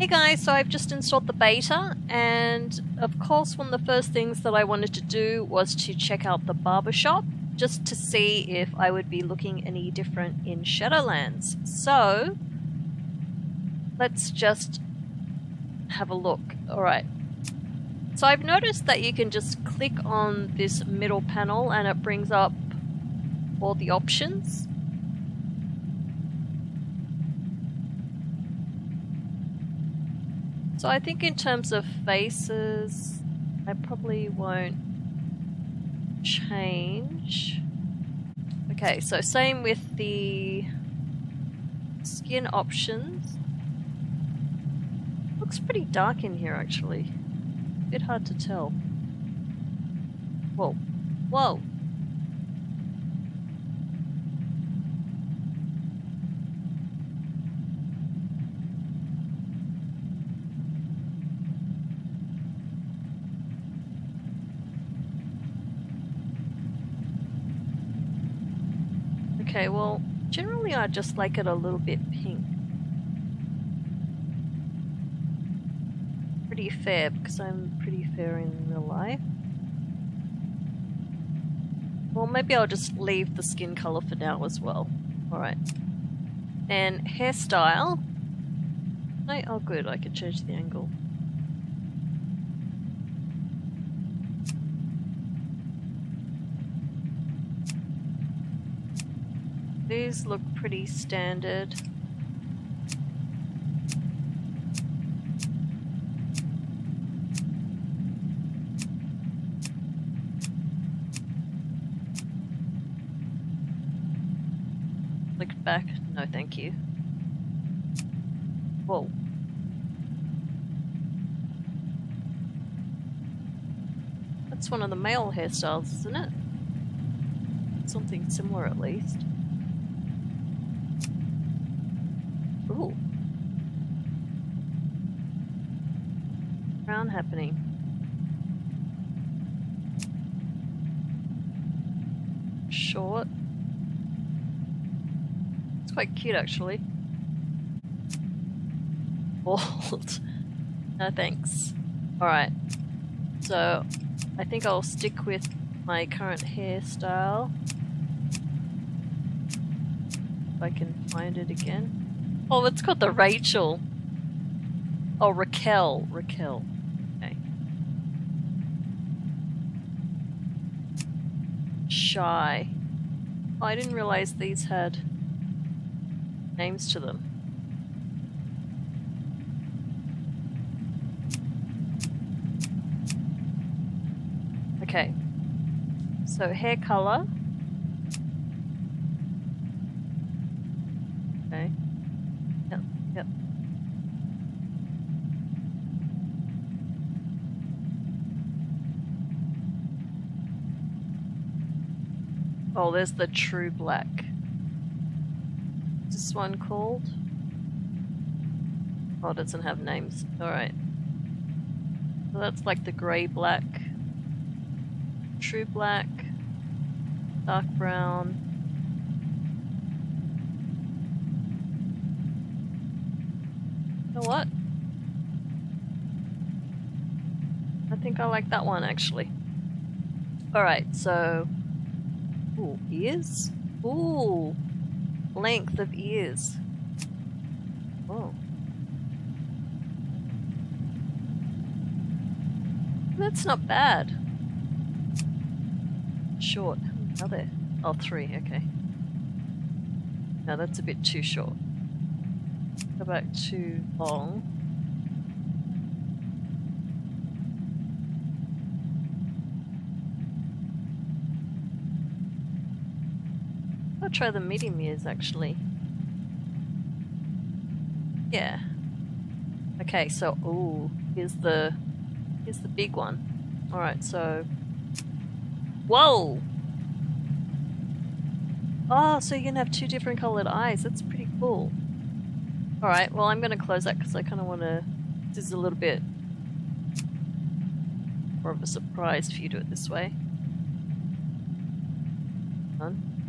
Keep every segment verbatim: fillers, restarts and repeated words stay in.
Hey guys, so I've just installed the beta, and of course one of the first things that I wanted to do was to check out the barbershop, just to see if I would be looking any different in Shadowlands. So let's just have a look. Alright, so I've noticed that you can just click on this middle panel and it brings up all the options. So I think in terms of faces, I probably won't change. Okay, so same with the skin options. Looks pretty dark in here actually. A bit hard to tell. Whoa. Whoa! Okay, well, generally I just like it a little bit pink. Pretty fair, because I'm pretty fair in real life. Well, maybe I'll just leave the skin colour for now as well. Alright. And hairstyle. No, oh good, I can change the angle. These look pretty standard. Click back. No, thank you. Whoa. That's one of the male hairstyles, isn't it? Something similar at least. Ooh. Round happening. Short. It's quite cute actually. Bald. No thanks. Alright. So I think I'll stick with my current hairstyle. If I can find it again. Oh, it's called the Rachel. Oh, Raquel. Raquel. Okay. Shy. Oh, I didn't realize these had names to them. Okay. So, hair color. Okay. Yep, yep. Oh, there's the true black. Is this one called? Oh, it doesn't have names. Alright. So that's like the grey black. True black. Dark brown. What? I think I like that one actually. Alright, so. Ooh, ears? Ooh! Length of ears. Oh. That's not bad. Short. How there? Oh, three, okay. No, that's a bit too short. Go back to long. I'll try the medium ears actually. Yeah. Okay, so ooh, here's the here's the big one. Alright, so whoa! Oh, so you can have two different coloured eyes, that's pretty cool. Alright, well I'm going to close that because I kind of want to, this is a little bit more of a surprise if you do it this way.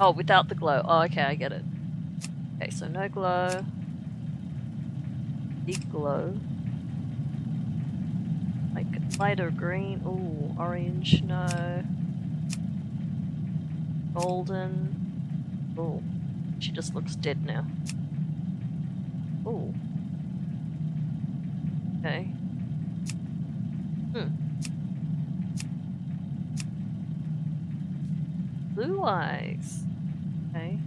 Oh, without the glow. Oh, okay, I get it. Okay, so no glow. deep glow. Like lighter green, ooh, orange, no. Golden. Ooh, she just looks dead now. Ooh. Okay. Hmm. Blue eyes. Okay.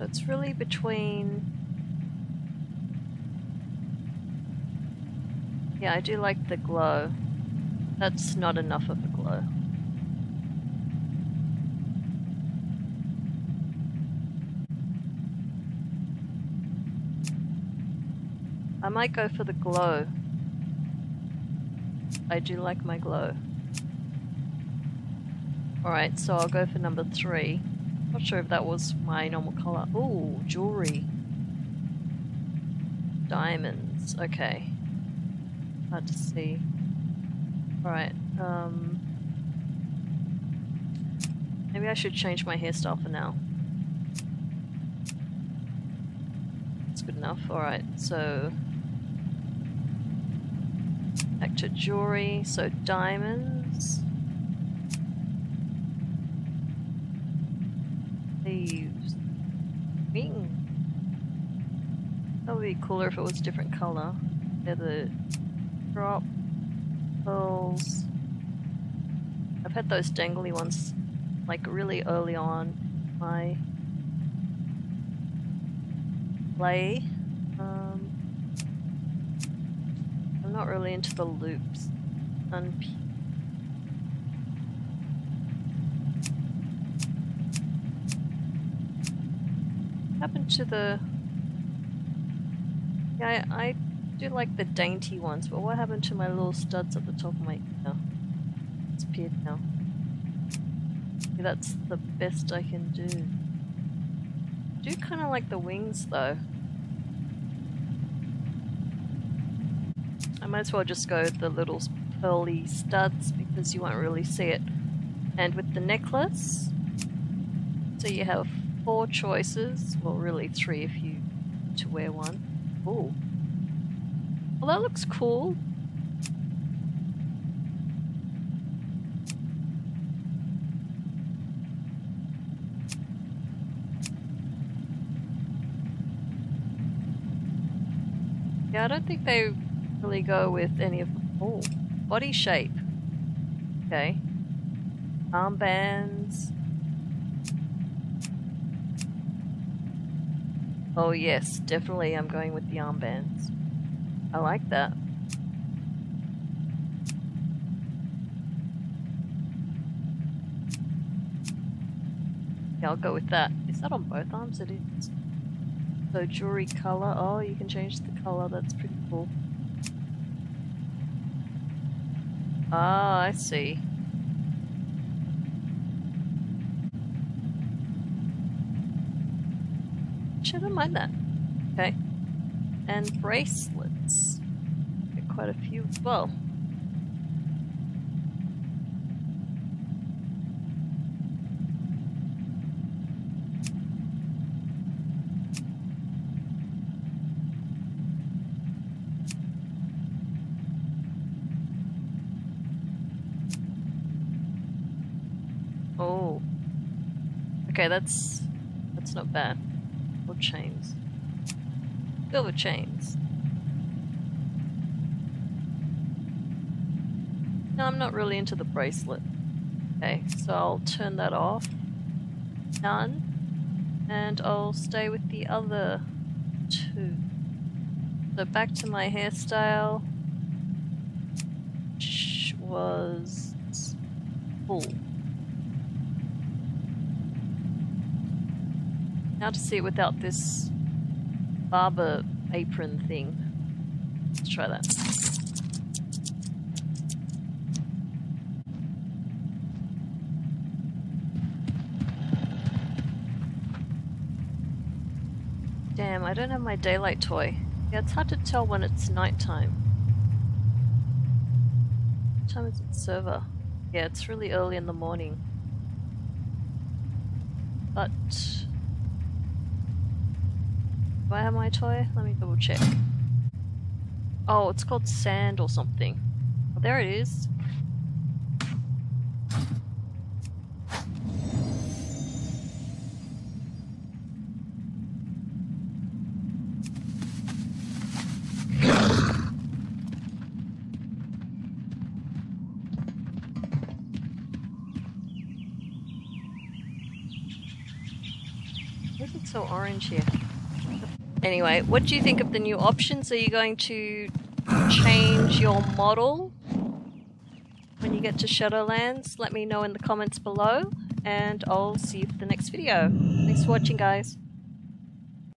It's really between... Yeah, I do like the glow. That's not enough of a glow. I might go for the glow. I do like my glow. Alright, so I'll go for number three. Not sure if that was my normal color. Ooh, jewelry. Diamonds, okay. Hard to see. Alright, um... maybe I should change my hairstyle for now. That's good enough. Alright, so... back to jewelry, so diamonds... leaves. That would be cooler if it was a different color. They're the... drop, pearls. I've had those dangly ones like really early on. My play. Um, I'm not really into the loops. Unp what happened to the? Yeah, I. I I do like the dainty ones, but what happened to my little studs at the top of my ear? It's appeared now. Yeah, that's the best I can do. I do kind of like the wings though. I might as well just go with the little pearly studs because you won't really see it. And with the necklace, so you have four choices, well really three if you want to wear one. Ooh. Well, that looks cool. Yeah, I don't think they really go with any of them. Oh, body shape. Okay. Armbands. Oh yes, definitely I'm going with the armbands. I like that. Yeah, I'll go with that. Is that on both arms? It is. So jewelry color. Oh, you can change the color. That's pretty cool. Ah, I see. Actually, I don't mind that. Okay. And bracelet. Quite a few as well. Oh. Okay, that's that's not bad. Or chains. Silver chains. No, I'm not really into the bracelet. Okay, so I'll turn that off. None. And I'll stay with the other two. So back to my hairstyle, which was full. Now to see it without this barber apron thing. Let's try that. I don't have my daylight toy. Yeah, it's hard to tell when it's nighttime. What time is it? Server. Yeah, it's really early in the morning. But... do I have my toy? Let me double check. Oh, it's called sand or something. Oh, there it is. So orange here. Anyway, what do you think of the new options? Are you going to change your model when you get to Shadowlands? Let me know in the comments below, and I'll see you for the next video. Thanks for watching, guys.